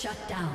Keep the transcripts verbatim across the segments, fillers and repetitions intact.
Shut down.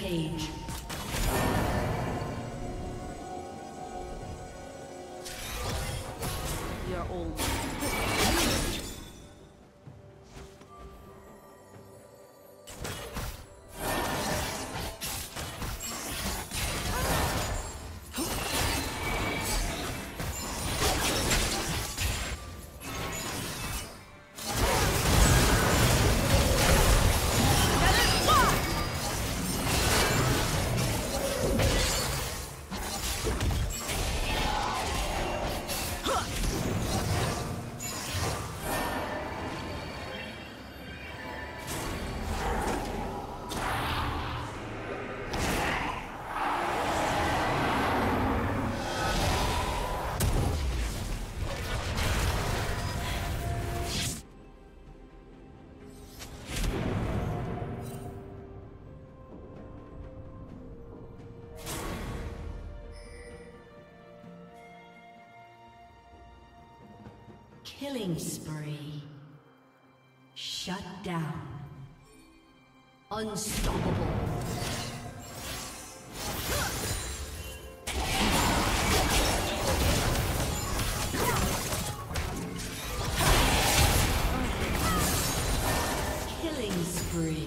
Page. You're old. Killing spree. Shut down. Unstoppable. Killing spree.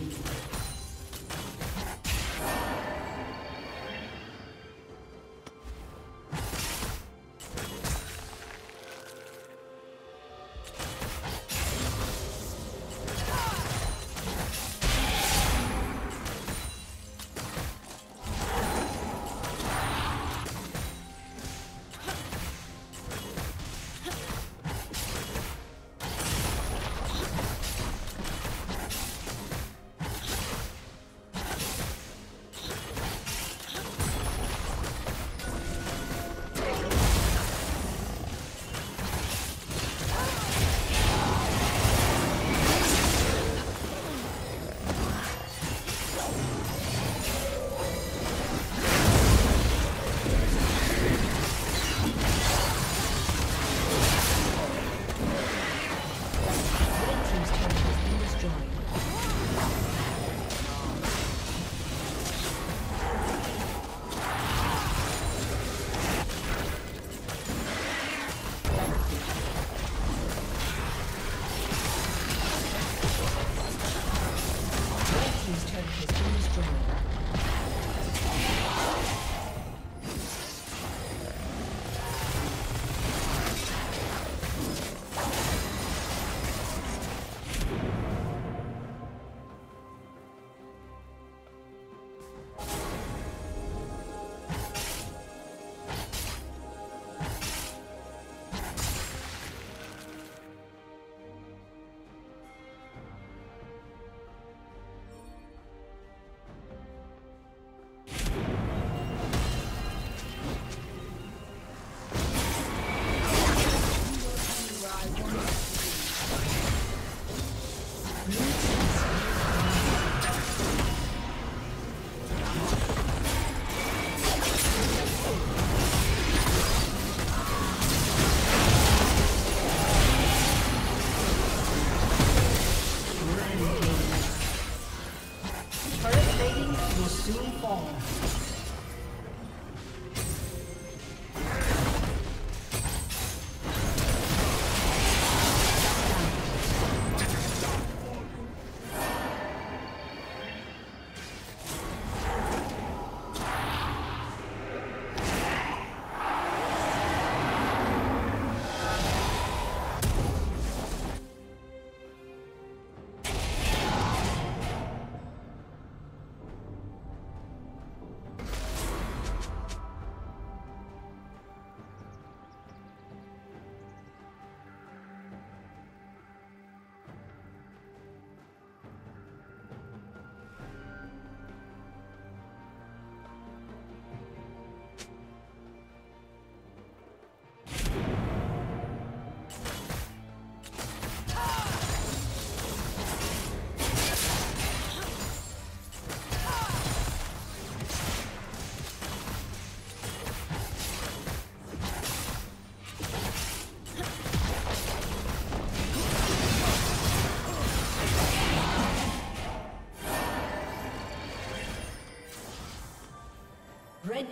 Red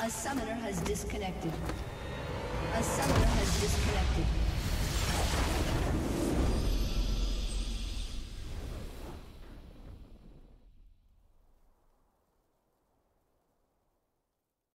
A summoner has disconnected. A summoner has disconnected.